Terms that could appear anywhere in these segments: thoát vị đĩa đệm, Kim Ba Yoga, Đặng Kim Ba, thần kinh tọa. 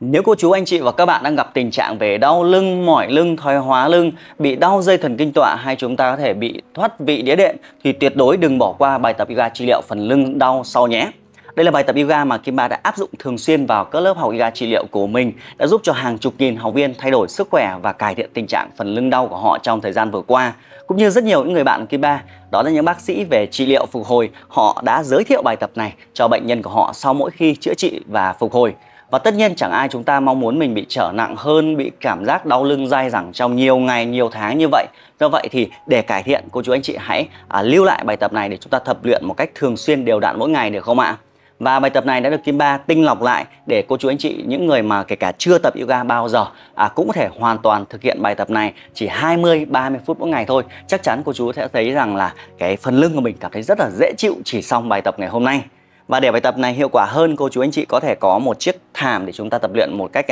Nếu cô chú anh chị và các bạn đang gặp tình trạng về đau lưng, mỏi lưng, thoái hóa lưng, bị đau dây thần kinh tọa hay chúng ta có thể bị thoát vị đĩa đệm thì tuyệt đối đừng bỏ qua bài tập yoga trị liệu phần lưng đau sau nhé. Đây là bài tập yoga mà Kim Ba đã áp dụng thường xuyên vào các lớp học yoga trị liệu của mình, đã giúp cho hàng chục nghìn học viên thay đổi sức khỏe và cải thiện tình trạng phần lưng đau của họ trong thời gian vừa qua. Cũng như rất nhiều những người bạn của Kim Ba, đó là những bác sĩ về trị liệu phục hồi, họ đã giới thiệu bài tập này cho bệnh nhân của họ sau mỗi khi chữa trị và phục hồi. Và tất nhiên chẳng ai chúng ta mong muốn mình bị trở nặng hơn, bị cảm giác đau lưng dai dẳng trong nhiều ngày, nhiều tháng như vậy. Do vậy thì để cải thiện, cô chú anh chị hãy lưu lại bài tập này để chúng ta tập luyện một cách thường xuyên đều đặn mỗi ngày được không ạ? Và bài tập này đã được Kim Ba tinh lọc lại để cô chú anh chị, những người mà kể cả chưa tập yoga bao giờ cũng có thể hoàn toàn thực hiện bài tập này chỉ 20-30 phút mỗi ngày thôi. Chắc chắn cô chú sẽ thấy rằng là cái phần lưng của mình cảm thấy rất là dễ chịu chỉ sau bài tập ngày hôm nay. Và để bài tập này hiệu quả hơn, cô chú anh chị có thể có một chiếc thảm để chúng ta tập luyện một cách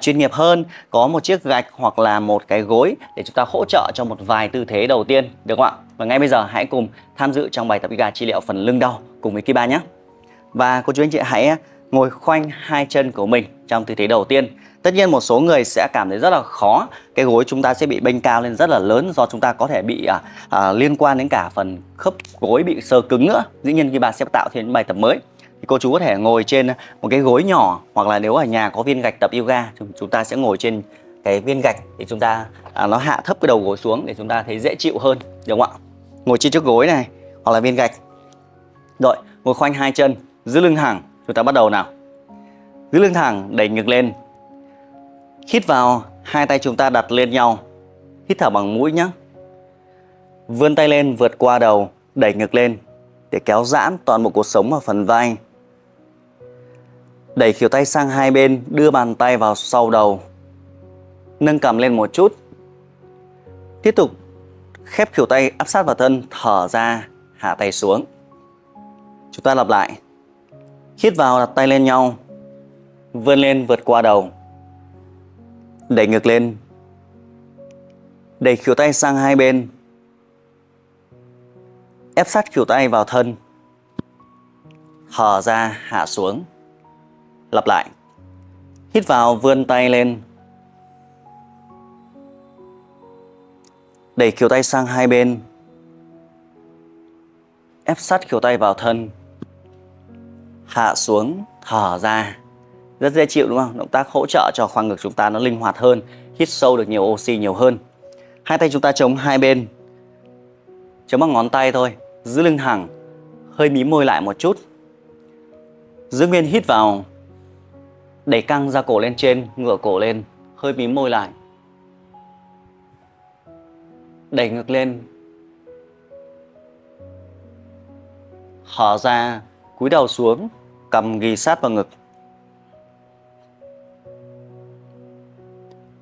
chuyên nghiệp hơn, có một chiếc gạch hoặc là một cái gối để chúng ta hỗ trợ cho một vài tư thế đầu tiên, được không ạ? Và ngay bây giờ hãy cùng tham dự trong bài tập yoga trị liệu phần lưng đau cùng với Kim Ba nhé. Và cô chú anh chị hãy ngồi khoanh hai chân của mình trong tư thế đầu tiên. Tất nhiên một số người sẽ cảm thấy rất là khó, cái gối chúng ta sẽ bị bênh cao lên rất là lớn do chúng ta có thể bị liên quan đến cả phần khớp gối bị sờ cứng nữa. Dĩ nhiên khi bà sẽ tạo thêm những bài tập mới thì cô chú có thể ngồi trên một cái gối nhỏ, hoặc là nếu ở nhà có viên gạch tập yoga thì chúng ta sẽ ngồi trên cái viên gạch để chúng ta nó hạ thấp cái đầu gối xuống để chúng ta thấy dễ chịu hơn, đúng không ạ? Ngồi trên chiếc gối này hoặc là viên gạch. Rồi, ngồi khoanh hai chân, giữ lưng thẳng, chúng ta bắt đầu nào. Giữ lưng thẳng, đẩy ngực lên. Hít vào, hai tay chúng ta đặt lên nhau. Hít thở bằng mũi nhé. Vươn tay lên, vượt qua đầu, đẩy ngực lên để kéo giãn toàn bộ cột sống và phần vai. Đẩy khuỷu tay sang hai bên, đưa bàn tay vào sau đầu. Nâng cằm lên một chút. Tiếp tục khép khuỷu tay áp sát vào thân, thở ra, hạ tay xuống. Chúng ta lặp lại. Hít vào, đặt tay lên nhau. Vươn lên, vượt qua đầu. Đẩy ngược lên. Đẩy khuỷu tay sang hai bên. Ép sát khuỷu tay vào thân. Thở ra, hạ xuống. Lặp lại. Hít vào, vươn tay lên. Đẩy khuỷu tay sang hai bên. Ép sát khuỷu tay vào thân. Hạ xuống, thở ra. Rất dễ chịu đúng không? Động tác hỗ trợ cho khoang ngực chúng ta nó linh hoạt hơn, hít sâu được nhiều oxy nhiều hơn. Hai tay chúng ta chống hai bên, chống bằng ngón tay thôi. Giữ lưng thẳng, hơi mím môi lại một chút. Giữ nguyên, hít vào, đẩy căng ra cổ lên trên, ngửa cổ lên, hơi mím môi lại. Đẩy ngược lên. Thở ra, cúi đầu xuống, cằm ghi sát vào ngực.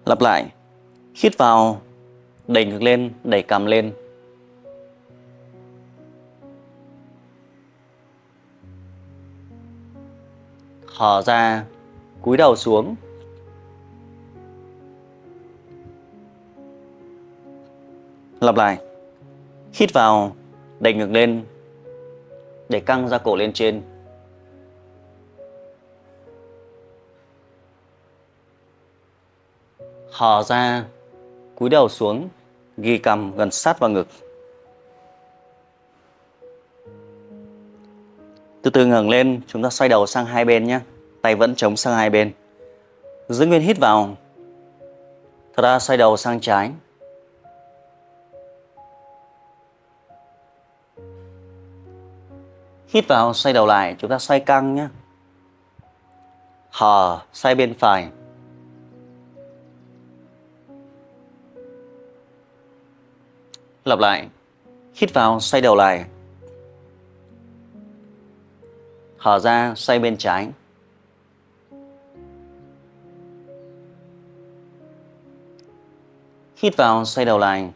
Lặp lại. Hít vào, đẩy ngực lên, đẩy cằm lên. Thở ra, cúi đầu xuống. Lặp lại. Hít vào, đẩy ngực lên, đẩy căng ra cổ lên trên. Thở ra, cúi đầu xuống, ghi cằm gần sát vào ngực. Từ từ ngẩng lên, chúng ta xoay đầu sang hai bên nhé. Tay vẫn chống sang hai bên. Giữ nguyên, hít vào. Thở ra, xoay đầu sang trái. Hít vào, xoay đầu lại, chúng ta xoay căng nhé. Thở, xoay bên phải. Lặp lại. Hít vào, xoay đầu lại. Thở ra, xoay bên trái. Hít vào, xoay đầu lại.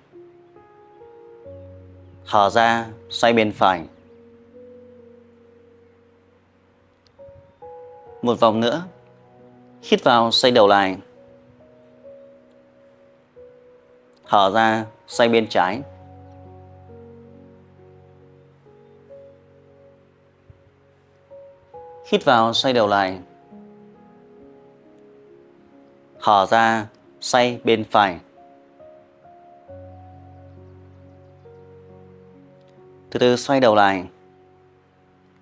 Thở ra, xoay bên phải. Một vòng nữa. Hít vào, xoay đầu lại. Thở ra, xoay bên trái. Hít vào, xoay đầu lại. thò ra xoay bên phải. Từ từ xoay đầu lại.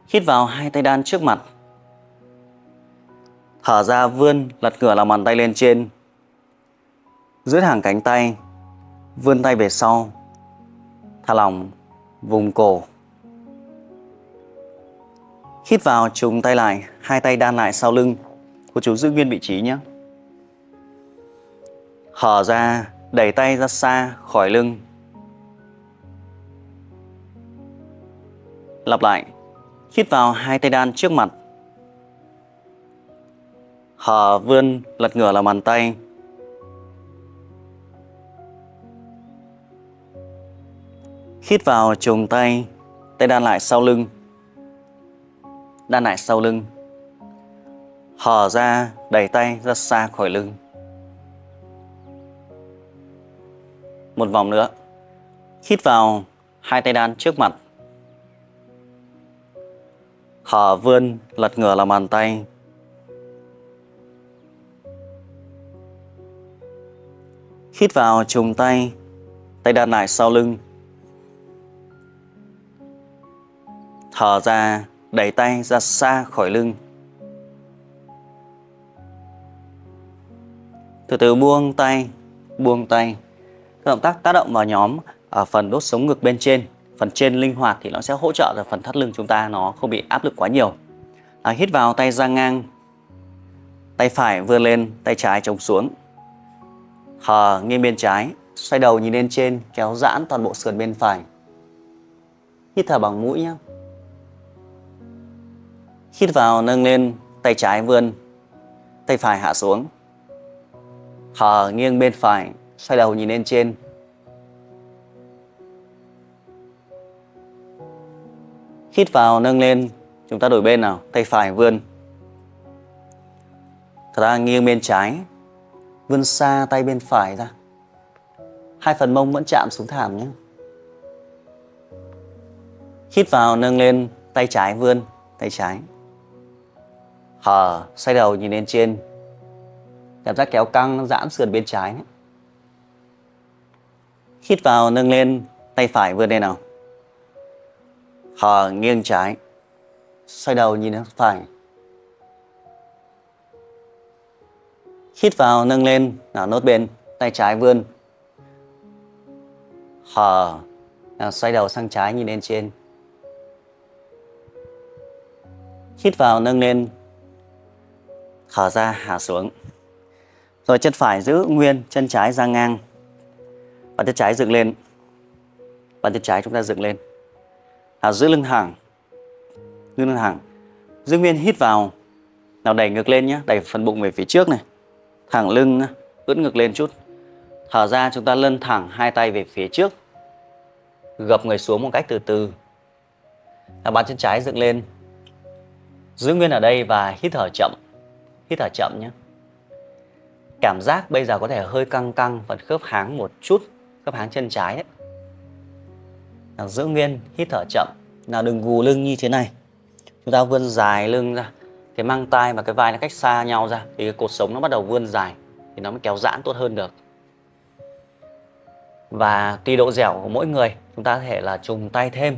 Hít vào hai tay đan trước mặt. Thở ra vươn lật ngửa lòng bàn tay lên trên. Duỗi thẳng cánh tay, vươn tay về sau. Thả lỏng vùng cổ. Hít vào trùng tay lại, hai tay đan lại sau lưng. Cô chú giữ nguyên vị trí nhé. Thở ra, đẩy tay ra xa khỏi lưng. Lặp lại. Hít vào hai tay đan trước mặt. Thở vươn lật ngửa lòng bàn tay. Hít vào chùng tay, tay đan lại sau lưng. Đan lại sau lưng. Thở ra, đẩy tay ra xa khỏi lưng. Một vòng nữa. Hít vào hai tay đan trước mặt. Thở vươn lật ngửa lòng bàn tay. Hít vào chùng tay, tay đan lại sau lưng. Thở ra, đẩy tay ra xa khỏi lưng. Từ từ buông tay, buông tay. Các động tác tác động vào nhóm ở phần đốt sống ngực bên trên. Phần trên linh hoạt thì nó sẽ hỗ trợ cho phần thắt lưng chúng ta nó không bị áp lực quá nhiều. Hít vào tay ra ngang. Tay phải vươn lên, tay trái chống xuống. Thở nghiêng bên trái, xoay đầu nhìn lên trên, kéo giãn toàn bộ sườn bên phải. Hít thở bằng mũi nhé. Hít vào nâng lên, tay trái vươn, tay phải hạ xuống. Thở nghiêng bên phải, xoay đầu nhìn lên trên. Hít vào nâng lên, chúng ta đổi bên nào, tay phải vươn. Thở ra nghiêng bên trái, vươn xa tay bên phải ra. Hai phần mông vẫn chạm xuống thảm nhé. Hít vào nâng lên, tay trái vươn, tay trái. Thở, xoay đầu nhìn lên trên. Cảm giác kéo căng, giãn sườn bên trái đấy. Hít vào nâng lên, tay phải vươn lên nào. Thở, nghiêng trái. Xoay đầu nhìn lên phải. Hít vào nâng lên, nào nốt bên, tay trái vươn. Thở, nào xoay đầu sang trái nhìn lên trên. Hít vào nâng lên. Thở ra hạ xuống. Rồi chân phải giữ nguyên, chân trái ra ngang. Bàn chân trái dựng lên. Bàn chân trái chúng ta dựng lên. Nào giữ lưng thẳng. Giữ lưng thẳng. Giữ nguyên hít vào. Nào đẩy ngực lên nhé, đẩy phần bụng về phía trước này. Thẳng lưng, ưỡn ngực lên chút. Thở ra chúng ta lân thẳng hai tay về phía trước. Gập người xuống một cách từ từ. Nào bàn chân trái dựng lên. Giữ nguyên ở đây và hít thở chậm. Hít thở chậm nhé. Cảm giác bây giờ có thể hơi căng căng phần khớp háng một chút. Khớp háng chân trái ấy. Nào giữ nguyên, hít thở chậm. Nào đừng gù lưng như thế này. Chúng ta vươn dài lưng ra. Cái mang tai và cái vai nó cách xa nhau ra. Thì cái cột sống nó bắt đầu vươn dài. Thì nó mới kéo giãn tốt hơn được. Và tùy độ dẻo của mỗi người, chúng ta có thể là trùng tay thêm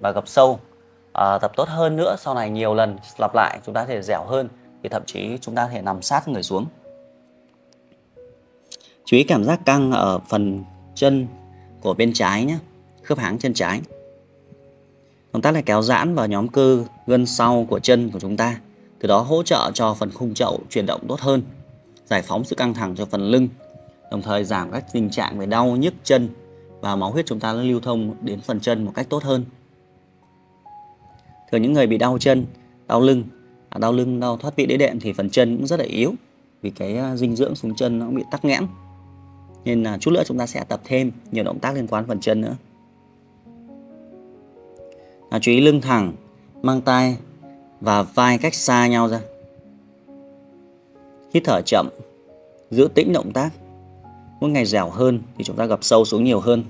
và gập sâu. Tập tốt hơn nữa, sau này nhiều lần lặp lại chúng ta có thể dẻo hơn. Thì thậm chí chúng ta có thể nằm sát người xuống. Chú ý cảm giác căng ở phần chân của bên trái nhé. Khớp háng chân trái. Động tác là kéo giãn vào nhóm cơ gân sau của chân của chúng ta. Từ đó hỗ trợ cho phần khung chậu chuyển động tốt hơn. Giải phóng sự căng thẳng cho phần lưng. Đồng thời giảm các tình trạng về đau nhức chân. Và máu huyết chúng ta lưu thông đến phần chân một cách tốt hơn. Thường những người bị đau chân, đau lưng, đau thoát vị đĩa đệm thì phần chân cũng rất là yếu. Vì cái dinh dưỡng xuống chân nó cũng bị tắc nghẽn. Nên là chút nữa chúng ta sẽ tập thêm nhiều động tác liên quan phần chân nữa. Chú ý lưng thẳng, mang tai và vai cách xa nhau ra. Hít thở chậm, giữ tĩnh động tác. Mỗi ngày dẻo hơn thì chúng ta gập sâu xuống nhiều hơn.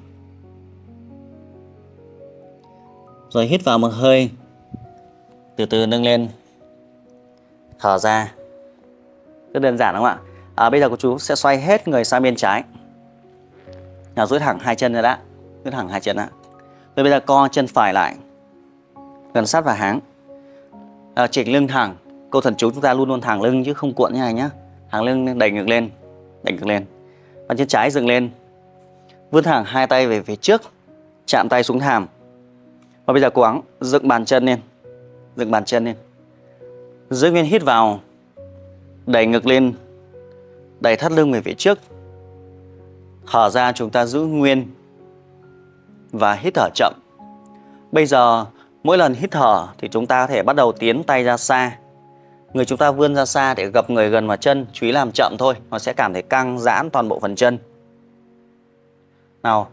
Rồi hít vào một hơi. Từ từ nâng lên. Thở ra. Rất đơn giản đúng không ạ? Bây giờ cô chú sẽ xoay hết người sang bên trái. Duỗi thẳng hai chân ra đã. Duỗi thẳng hai chân đã. Rồi bây giờ co chân phải lại, gần sát vào háng. Chỉnh lưng thẳng. Câu thần chú chúng ta luôn luôn thẳng lưng chứ không cuộn như này nhá. Thẳng lưng, đẩy ngược lên, đẩy ngược lên. Bàn chân trái dừng lên. Vươn thẳng hai tay về phía trước, chạm tay xuống thảm. Và bây giờ cố gắng dựng bàn chân lên, dựng bàn chân lên. Giữ nguyên hít vào, đẩy ngược lên, đẩy thắt lưng về phía trước. Thở ra chúng ta giữ nguyên và hít thở chậm. Bây giờ mỗi lần hít thở thì chúng ta có thể bắt đầu tiến tay ra xa. Người chúng ta vươn ra xa để gập người gần vào chân. Chú ý làm chậm thôi, nó sẽ cảm thấy căng giãn toàn bộ phần chân. Nào,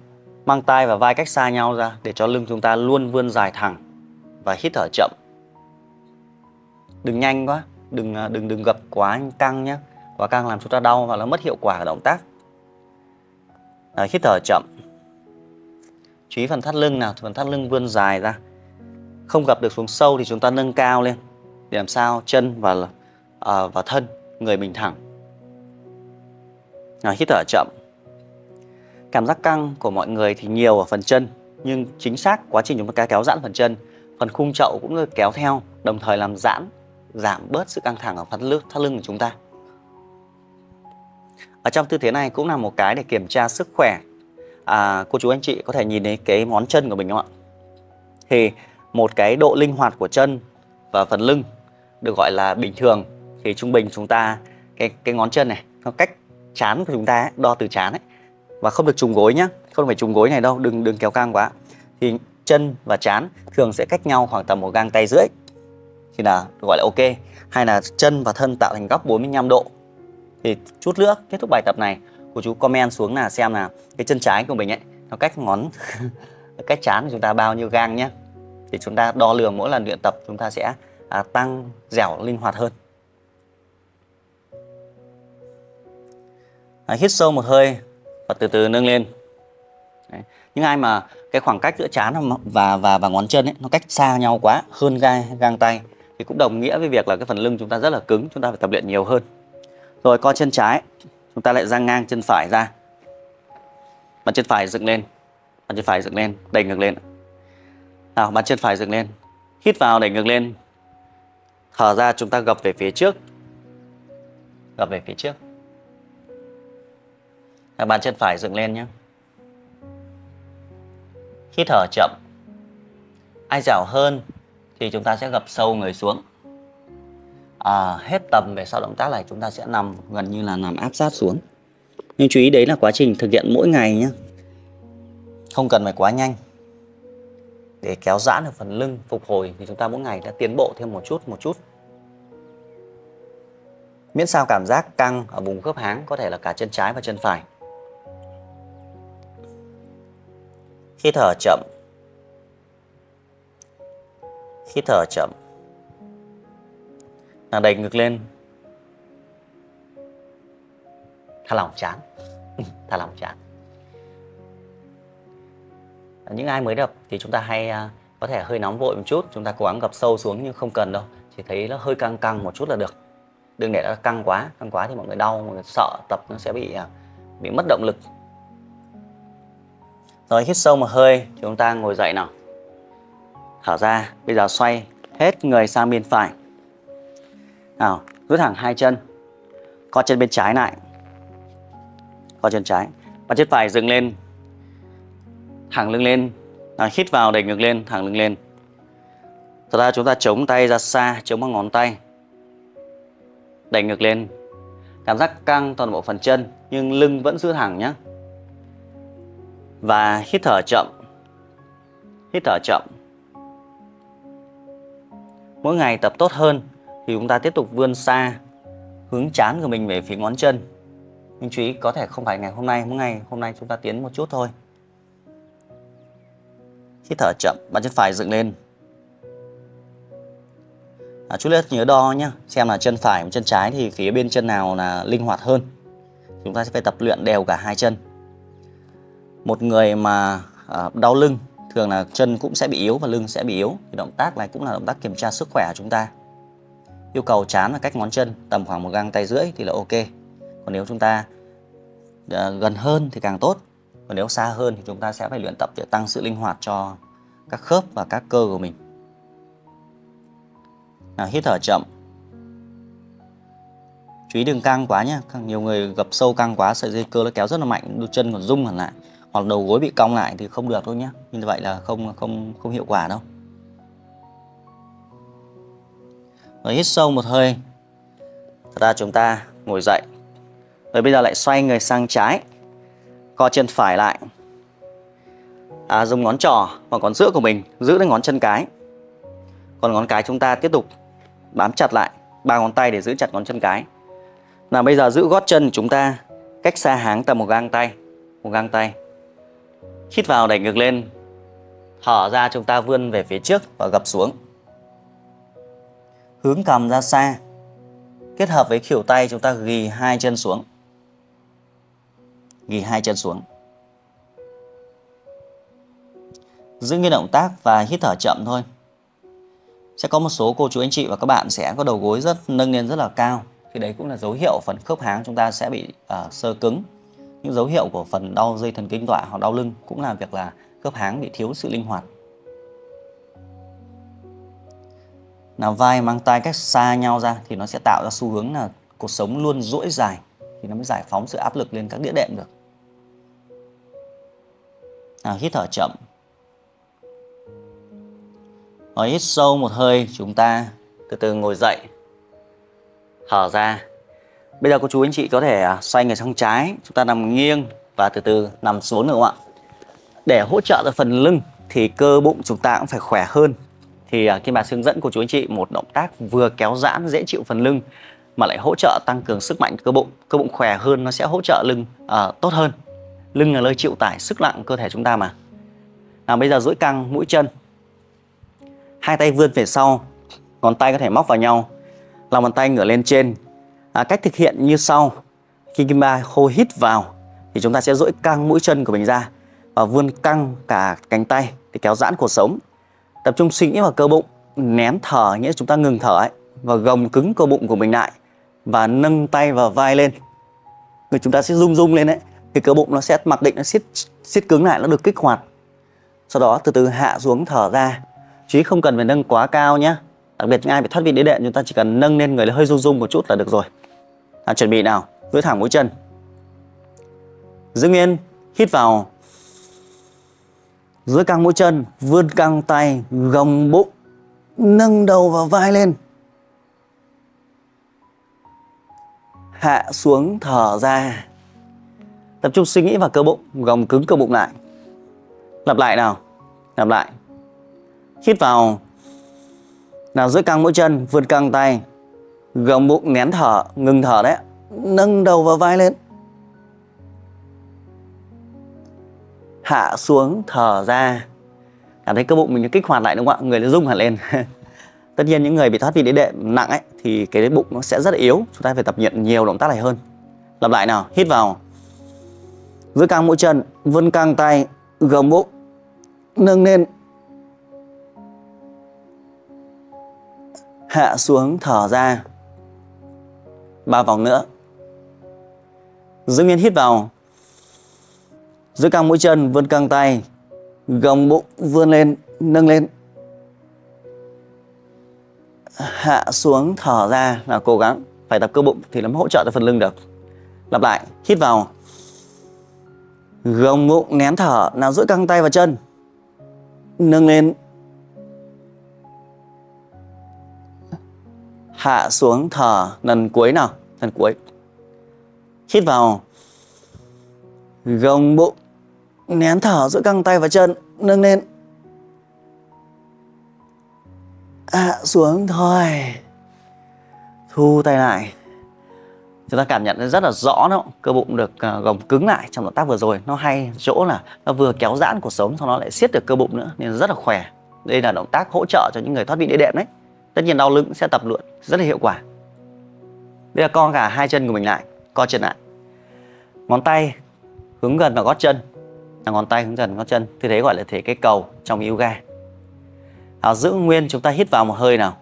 mang tay và vai cách xa nhau ra để cho lưng chúng ta luôn vươn dài thẳng. Và hít thở chậm. Đừng nhanh quá, đừng gập quá căng nhé. Quá căng làm chúng ta đau và nó mất hiệu quả của động tác. Hít thở chậm. Chú ý phần thắt lưng nào, phần thắt lưng vươn dài ra. Không gập được xuống sâu thì chúng ta nâng cao lên để làm sao chân và thân người mình thẳng. Hít thở chậm. Cảm giác căng của mọi người thì nhiều ở phần chân, nhưng chính xác quá trình chúng ta kéo giãn phần chân, phần khung chậu cũng kéo theo, đồng thời làm giãn, giảm bớt sự căng thẳng ở phần thắt lưng của chúng ta. Ở trong tư thế này cũng là một cái để kiểm tra sức khỏe. Cô chú anh chị có thể nhìn thấy cái ngón chân của mình không ạ? Thì một cái độ linh hoạt của chân và phần lưng được gọi là bình thường. Thì trung bình chúng ta cái ngón chân này, nó cách chán của chúng ta ấy, đo từ chán ấy. Và không được trùng gối nhá, không phải trùng gối này đâu, đừng kéo căng quá. Thì chân và chán thường sẽ cách nhau khoảng tầm 1 gang tay rưỡi. Thì là gọi là ok. Hay là chân và thân tạo thành góc 45 độ. Thì chút nữa kết thúc bài tập này, cô chú comment xuống là xem là cái chân trái của mình ấy, nó cách ngón cách chán của chúng ta bao nhiêu gang nhé. Thì chúng ta đo lường mỗi lần luyện tập chúng ta sẽ tăng dẻo linh hoạt hơn. Hít sâu một hơi và từ từ nâng lên. Đấy. Những ai mà cái khoảng cách giữa trán và ngón chân ấy, nó cách xa nhau quá, hơn gang tay, thì cũng đồng nghĩa với việc là cái phần lưng chúng ta rất là cứng, chúng ta phải tập luyện nhiều hơn. Rồi co chân trái, chúng ta lại ra ngang chân phải ra. Bàn chân phải dựng lên, bàn chân phải dựng lên, đẩy ngược lên. Nào, bàn chân phải dựng lên, hít vào đẩy ngược lên. Thở ra chúng ta gập về phía trước, gập về phía trước. Bàn chân phải dựng lên nhé. Hít thở chậm. Ai dẻo hơn thì chúng ta sẽ gập sâu người xuống. Hết tầm về sau động tác này chúng ta sẽ nằm gần như là nằm áp sát xuống. Nhưng chú ý đấy là quá trình thực hiện mỗi ngày nhé. Không cần phải quá nhanh. Để kéo giãn ở phần lưng, phục hồi thì chúng ta mỗi ngày đã tiến bộ thêm một chút. Miễn sao cảm giác căng ở vùng khớp háng, có thể là cả chân trái và chân phải. Hít thở chậm. Hít thở chậm. Đẩy ngực lên. Thả lỏng trán. Thả lỏng trán. Những ai mới tập thì chúng ta hay có thể hơi nóng vội một chút, chúng ta cố gắng gập sâu xuống, nhưng không cần đâu, chỉ thấy nó hơi căng một chút là được. Đừng để nó căng quá thì mọi người đau, mọi người sợ tập nó sẽ bị mất động lực. Rồi hít sâu một hơi, chúng ta ngồi dậy nào. Thở ra, bây giờ xoay hết người sang bên phải. Nào, duỗi thẳng hai chân. Co chân bên trái lại. Co chân trái. Bàn chân phải dừng lên. Thẳng lưng lên. Hít vào đẩy ngược lên, thẳng lưng lên. Thật ra chúng ta chống tay ra xa, chống bằng ngón tay. Đẩy ngược lên. Cảm giác căng toàn bộ phần chân, nhưng lưng vẫn giữ thẳng nhé. Và hít thở chậm. Hít thở chậm. Mỗi ngày tập tốt hơn thì chúng ta tiếp tục vươn xa, hướng trán của mình về phía ngón chân. Nhưng chú ý có thể không phải ngày hôm nay, mỗi ngày hôm nay chúng ta tiến một chút thôi. Hít thở chậm, bàn chân phải dựng lên. Chú Lê nhớ đo nhé, xem là chân phải và chân trái thì phía bên chân nào là linh hoạt hơn. Chúng ta sẽ phải tập luyện đều cả hai chân. Một người mà đau lưng, thường là chân cũng sẽ bị yếu và lưng sẽ bị yếu. Thì động tác này cũng là động tác kiểm tra sức khỏe của chúng ta. Yêu cầu trán là cách ngón chân tầm khoảng 1 gang tay rưỡi thì là ok. Còn nếu chúng ta gần hơn thì càng tốt. Còn nếu xa hơn thì chúng ta sẽ phải luyện tập để tăng sự linh hoạt cho các khớp và các cơ của mình. Nào, hít thở chậm. Chú ý đừng căng quá nhé. Nhiều người gập sâu căng quá, sợi dây cơ nó kéo rất là mạnh, đôi chân còn rung hẳn lại, hoặc đầu gối bị cong lại thì không được đâu nhé. Như vậy là không hiệu quả đâu. Rồi hít sâu một hơi. Thật ra chúng ta ngồi dậy. Rồi bây giờ lại xoay người sang trái, co chân phải lại, dùng ngón trỏ và ngón giữa của mình giữ đến ngón chân cái. Còn ngón cái chúng ta tiếp tục bám chặt lại ba ngón tay để giữ chặt ngón chân cái. Nào bây giờ giữ gót chân chúng ta cách xa háng tầm một gang tay. Hít vào đẩy ngược lên, thở ra chúng ta vươn về phía trước và gập xuống. Hướng cằm ra xa, kết hợp với khuỷu tay chúng ta ghi hai chân xuống. Giữ nguyên động tác và hít thở chậm thôi. Sẽ có một số cô chú anh chị và các bạn sẽ có đầu gối nâng lên rất là cao. Thì đấy cũng là dấu hiệu phần khớp háng chúng ta sẽ bị xơ cứng. Những dấu hiệu của phần đau dây thần kinh tọa hoặc đau lưng cũng là việc là khớp háng bị thiếu sự linh hoạt. Nào vai mang tay cách xa nhau ra thì nó sẽ tạo ra xu hướng là cột sống luôn duỗi dài. Thì nó mới giải phóng sự áp lực lên các đĩa đệm được. Nào hít thở chậm. Rồi hít sâu một hơi, chúng ta từ từ ngồi dậy, thở ra. Bây giờ cô chú anh chị có thể xoay người sang trái, chúng ta nằm nghiêng và từ từ nằm xuống được không ạ? Để hỗ trợ cho phần lưng thì cơ bụng chúng ta cũng phải khỏe hơn. Thì Kim Ba hướng dẫn cô chú anh chị một động tác vừa kéo giãn dễ chịu phần lưng mà lại hỗ trợ tăng cường sức mạnh cơ bụng. Cơ bụng khỏe hơn nó sẽ hỗ trợ lưng tốt hơn. Lưng là nơi chịu tải sức nặng cơ thể chúng ta mà. Nào bây giờ duỗi căng mũi chân. Hai tay vươn về sau, ngón tay có thể móc vào nhau, lòng bàn tay ngửa lên trên. Cách thực hiện như sau. Khi Kim Ba hô hít vào thì chúng ta sẽ duỗi căng mũi chân của mình ra và vươn căng cả cánh tay để kéo giãn cột sống. Tập trung suy nghĩ vào cơ bụng, nén thở nghĩa chúng ta ngừng thở ấy, và gồng cứng cơ bụng của mình lại và nâng tay và vai lên. Người chúng ta sẽ rung lên đấy thì cơ bụng nó sẽ mặc định, nó siết cứng lại, nó được kích hoạt. Sau đó từ từ hạ xuống thở ra. Chứ không cần phải nâng quá cao nhé. Đặc biệt những ai bị thoát vị đĩa đệm chúng ta chỉ cần nâng lên người hơi rung một chút là được rồi. Chuẩn bị nào, duỗi thẳng mũi chân. Giữ nguyên, hít vào. Duỗi căng mũi chân, vươn căng tay, gồng bụng, nâng đầu và vai lên. Hạ xuống thở ra. Tập trung suy nghĩ vào cơ bụng, gồng cứng cơ bụng lại. Lặp lại nào, lặp lại. Hít vào. Nào duỗi căng mũi chân, vươn căng tay, gồng bụng, nén thở, ngừng thở đấy, nâng đầu và vai lên. Hạ xuống thở ra. Cảm thấy cơ bụng mình nó kích hoạt lại đúng không ạ? Người nó rung hẳn lên. Tất nhiên những người bị thoát vị đĩa đệm nặng ấy thì cái bụng nó sẽ rất yếu, chúng ta phải tập luyện nhiều động tác này hơn. Lặp lại nào, hít vào. Duỗi căng mũi chân, vươn căng tay, gồng bụng, nâng lên. Hạ xuống thở ra. 3 vòng nữa. Giữ nguyên, hít vào. Giữ căng mũi chân, vươn căng tay, gồng bụng, vươn lên, nâng lên. Hạ xuống thở ra. Là cố gắng phải tập cơ bụng thì nó mới hỗ trợ cho phần lưng được. Lặp lại, hít vào. Gồng bụng, nén thở. Nào giữ căng tay và chân, nâng lên. Hạ xuống thở. Lần cuối nào, lần cuối. Hít vào. Gồng bụng, nén thở, giữ căng tay và chân, nâng lên. Hạ xuống thôi. Thu tay lại. Chúng ta cảm nhận rất là rõ đó. Cơ bụng được gồng cứng lại trong động tác vừa rồi. Nó hay chỗ là nó vừa kéo giãn cột sống, sau nó lại siết được cơ bụng nữa, nên rất là khỏe. Đây là động tác hỗ trợ cho những người thoát vị đĩa đệm đấy. Tất nhiên đau lưng sẽ tập luyện rất là hiệu quả. Bây giờ co cả hai chân của mình lại, co chân lại. Ngón tay hướng gần vào gót chân. Ngón tay hướng gần gót chân, tư thế gọi là thế cái cầu trong yoga. Giữ nguyên, chúng ta hít vào một hơi nào.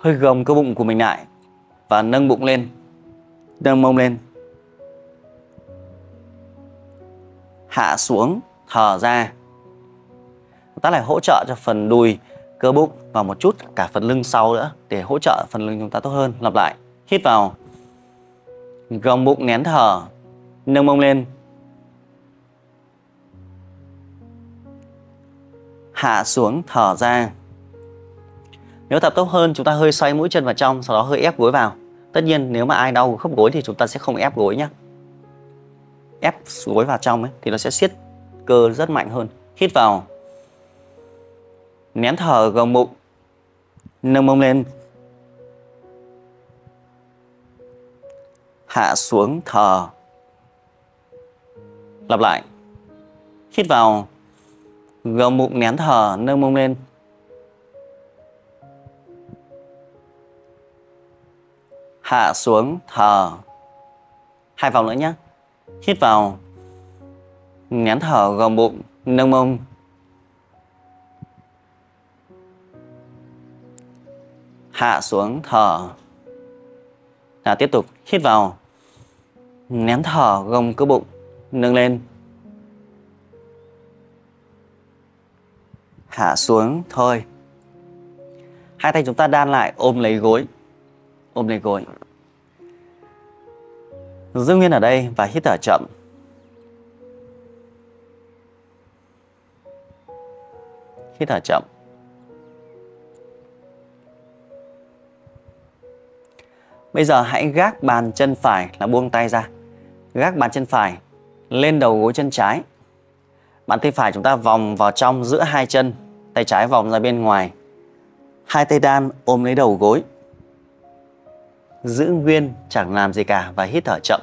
Hơi gồng cơ bụng của mình lại và nâng bụng lên. nâng mông lên, hạ xuống, thở ra. Động tác này hỗ trợ cho phần đùi, cơ bụng và một chút cả phần lưng sau nữa, để hỗ trợ phần lưng chúng ta tốt hơn. Lặp lại, hít vào, gồng bụng nén thở, nâng mông lên, hạ xuống, thở ra. Nếu tập tốt hơn, chúng ta hơi xoay mũi chân vào trong, sau đó hơi ép gối vào. Tất nhiên nếu mà ai đau khớp gối thì chúng ta sẽ không ép gối nhé. Ép gối vào trong ấy, thì nó sẽ siết cơ rất mạnh hơn. Hít vào, nén thở, gồng bụng, nâng mông lên, hạ xuống, thở. Lặp lại, hít vào, gồng bụng nén thở, nâng mông lên, hạ xuống, thở. 2 vòng nữa nhé. Hít vào, nén thở, gồng bụng, nâng mông, hạ xuống, thở. Nào, tiếp tục. Hít vào, nén thở, gồng cơ bụng, nâng lên, hạ xuống. Thôi, hai tay chúng ta đan lại, ôm lấy gối, ôm lấy gối, giữ nguyên ở đây và hít thở chậm. Hít thở chậm. Bây giờ hãy gác bàn chân phải, là buông tay ra, gác bàn chân phải lên đầu gối chân trái. Bàn tay phải chúng ta vòng vào trong giữa hai chân, tay trái vòng ra bên ngoài. Hai tay đan ôm lấy đầu gối, giữ nguyên chẳng làm gì cả và hít thở chậm.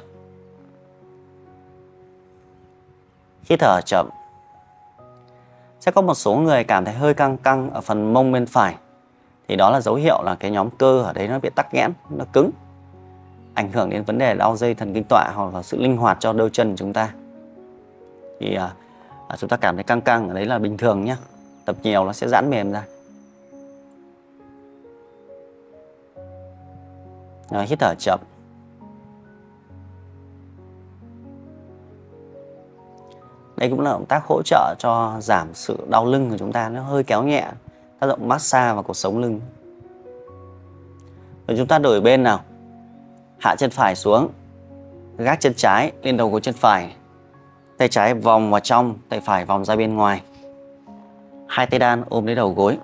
Hít thở chậm. Sẽ có một số người cảm thấy hơi căng căng ở phần mông bên phải, thì đó là dấu hiệu là cái nhóm cơ ở đấy nó bị tắc nghẽn, nó cứng, ảnh hưởng đến vấn đề đau dây thần kinh tọa hoặc là sự linh hoạt cho đôi chân của chúng ta. Thì chúng ta cảm thấy căng căng ở đấy là bình thường nhé. Tập nhiều nó sẽ giãn mềm ra. Rồi, hít thở chậm. Đây cũng là động tác hỗ trợ cho giảm sự đau lưng của chúng ta, nó hơi kéo nhẹ tác động massage vào cột sống lưng. Rồi chúng ta đổi bên nào. Hạ chân phải xuống, gác chân trái lên đầu của chân phải, tay trái vòng vào trong, tay phải vòng ra bên ngoài. Hai tay đan ôm lấy đầu gối.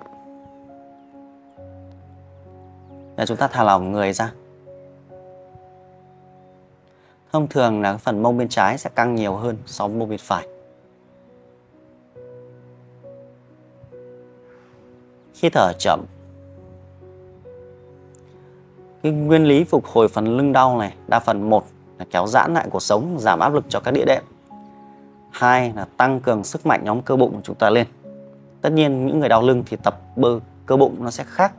Rồi chúng ta thả lỏng người ra. Thông thường là phần mông bên trái sẽ căng nhiều hơn so với mông bên phải. Hít thở chậm. Cái nguyên lý phục hồi phần lưng đau này, đa phần một là kéo giãn lại cột sống, giảm áp lực cho các địa đệm. Hai là tăng cường sức mạnh nhóm cơ bụng của chúng ta lên. Tất nhiên những người đau lưng thì tập bơ cơ bụng nó sẽ khác.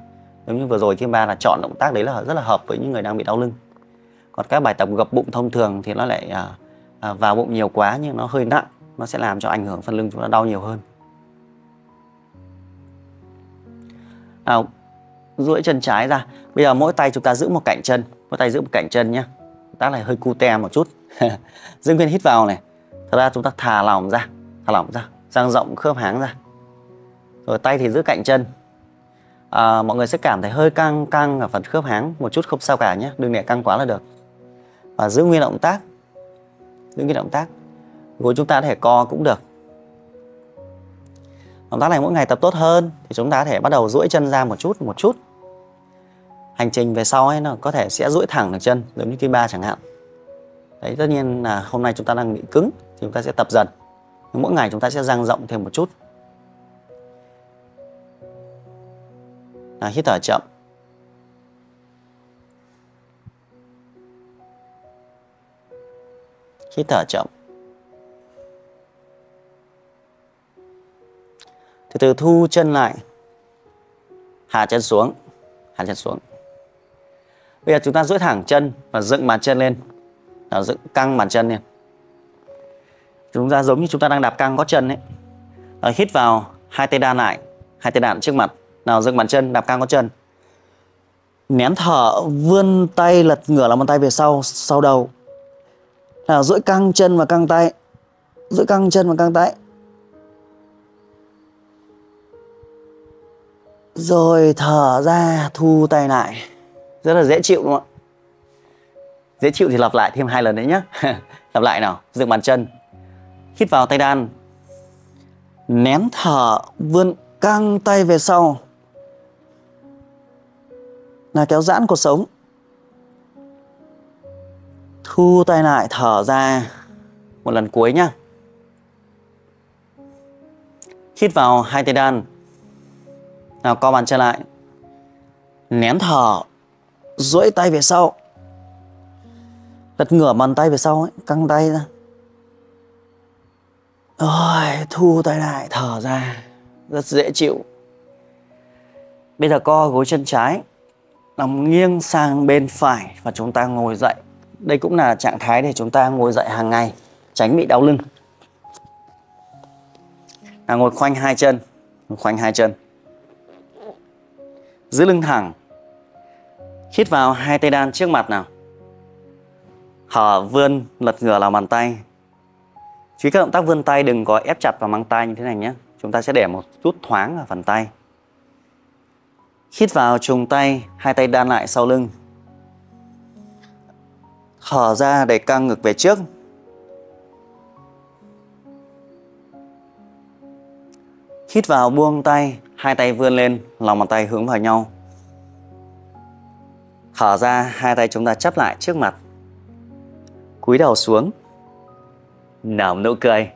Giống như vừa rồi Kim Ba là chọn động tác đấy là rất là hợp với những người đang bị đau lưng. Còn các bài tập gập bụng thông thường thì nó lại vào bụng nhiều quá, nhưng nó hơi nặng, nó sẽ làm cho ảnh hưởng phần lưng chúng ta đau nhiều hơn. Nào, duỗi chân trái ra. Bây giờ mỗi tay chúng ta giữ một cạnh chân, mỗi tay giữ một cạnh chân nhé. Động tác này hơi cute một chút. Giữ nguyên, hít vào này. Thật ra chúng ta thả lỏng ra, dang rộng khớp háng ra. Rồi tay thì giữ cạnh chân. Mọi người sẽ cảm thấy hơi căng căng ở phần khớp háng một chút, không sao cả nhé, đừng để căng quá là được. Và giữ nguyên động tác, gối chúng ta có thể co cũng được. Động tác này mỗi ngày tập tốt hơn thì chúng ta có thể bắt đầu duỗi chân ra một chút hành trình về sau ấy nó có thể sẽ duỗi thẳng được chân, giống như Kim Ba chẳng hạn. Đấy, tất nhiên là hôm nay chúng ta đang bị cứng thì chúng ta sẽ tập dần. Nhưng mỗi ngày chúng ta sẽ dang rộng thêm một chút. Hít thở chậm. Hít thở chậm. Từ từ thu chân lại. Hạ chân xuống, Bây giờ chúng ta duỗi thẳng chân và dựng bàn chân lên. Nào, dựng căng bàn chân lên. Chúng ta giống như chúng ta đang đạp căng gót chân ấy. Rồi, hít vào, hai tay đan lại, hai tay đan trước mặt. Nào, dựng bàn chân, đạp căng gót chân. Nén thở, vươn tay lật ngửa lòng bàn tay về sau, sau đầu. Nào, duỗi căng chân và căng tay. Duỗi căng chân và căng tay. Rồi thở ra, thu tay lại. Rất là dễ chịu đúng không ạ? Dễ chịu thì lặp lại thêm 2 lần đấy nhé. Lặp lại nào, dựng bàn chân. Hít vào tay đan. Nén thở, vươn căng tay về sau. Là kéo giãn cột sống. Thu tay lại, thở ra. 1 lần cuối nhá. Hít vào 2 tay đan. Nào, co bàn chân lại. Nén thở, duỗi tay về sau. Lật ngửa bàn tay về sau ấy, căng tay ra. Rồi, thu tay lại, thở ra. Rất dễ chịu. Bây giờ co gối chân trái, nằm nghiêng sang bên phải và chúng ta ngồi dậy. Đây cũng là trạng thái để chúng ta ngồi dậy hàng ngày, tránh bị đau lưng. Nào, ngồi khoanh 2 chân. Khoanh 2 chân. Giữ lưng thẳng. Hít vào 2 tay đan trước mặt nào. Thở, vươn, lật ngửa lòng bàn tay. Chú ý các động tác vươn tay đừng có ép chặt vào măng tay như thế này nhé. Chúng ta sẽ để một chút thoáng ở phần tay. Hít vào trùng tay, 2 tay đan lại sau lưng. Thở ra để căng ngực về trước. Hít vào buông tay, 2 tay vươn lên, lòng bàn tay hướng vào nhau. Thở ra, 2 tay chúng ta chắp lại trước mặt. Cúi đầu xuống. Nở nụ cười.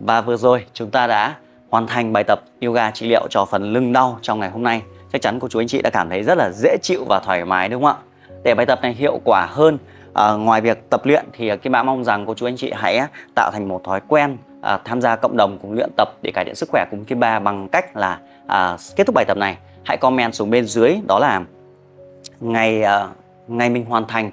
Và vừa rồi chúng ta đã hoàn thành bài tập yoga trị liệu cho phần lưng đau trong ngày hôm nay. Chắc chắn cô chú anh chị đã cảm thấy rất là dễ chịu và thoải mái đúng không ạ? Để bài tập này hiệu quả hơn, ngoài việc tập luyện thì Kim Ba mong rằng cô chú anh chị hãy tạo thành một thói quen tham gia cộng đồng cùng luyện tập để cải thiện sức khỏe cùng Kim Ba bằng cách là kết thúc bài tập này, hãy comment xuống bên dưới đó là ngày mình hoàn thành,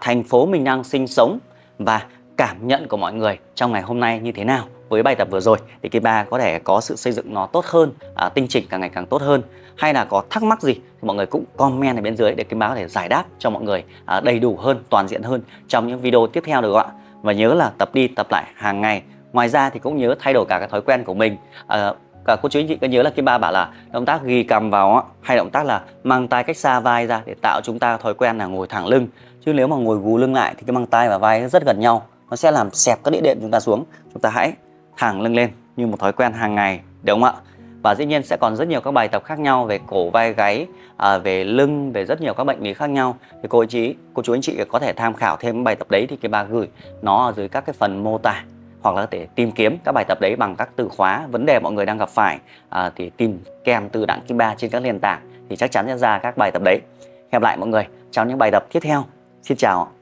thành phố mình đang sinh sống và cảm nhận của mọi người trong ngày hôm nay như thế nào với bài tập vừa rồi để Kim Ba có thể có sự xây dựng nó tốt hơn, tinh chỉnh càng ngày càng tốt hơn. Hay là có thắc mắc gì thì mọi người cũng comment ở bên dưới để Kim Ba có thể giải đáp cho mọi người đầy đủ hơn, toàn diện hơn trong những video tiếp theo được ạ. Và nhớ là tập đi tập lại hàng ngày. Ngoài ra thì cũng nhớ thay đổi cả cái thói quen của mình. Cả cô chú anh chị có nhớ là Kim Ba bảo là động tác ghi cằm vào hay động tác là mang tay cách xa vai ra để tạo chúng ta thói quen là ngồi thẳng lưng. Chứ nếu mà ngồi gù lưng lại thì cái mang tay và vai rất gần nhau, nó sẽ làm xẹp các địa đệm chúng ta xuống. Chúng ta hãy thẳng lưng lên như một thói quen hàng ngày, đúng không ạ? Và dĩ nhiên sẽ còn rất nhiều các bài tập khác nhau về cổ, vai, gáy, về lưng, về rất nhiều các bệnh lý khác nhau. Thì cô chú anh chị có thể tham khảo thêm bài tập đấy thì Kim Ba gửi nó ở dưới các cái phần mô tả, hoặc là có thể tìm kiếm các bài tập đấy bằng các từ khóa vấn đề mọi người đang gặp phải, thì tìm kèm từ Đặng Kim Ba trên các nền tảng thì chắc chắn sẽ ra các bài tập đấy. Hẹn gặp lại mọi người trong những bài tập tiếp theo. Xin chào.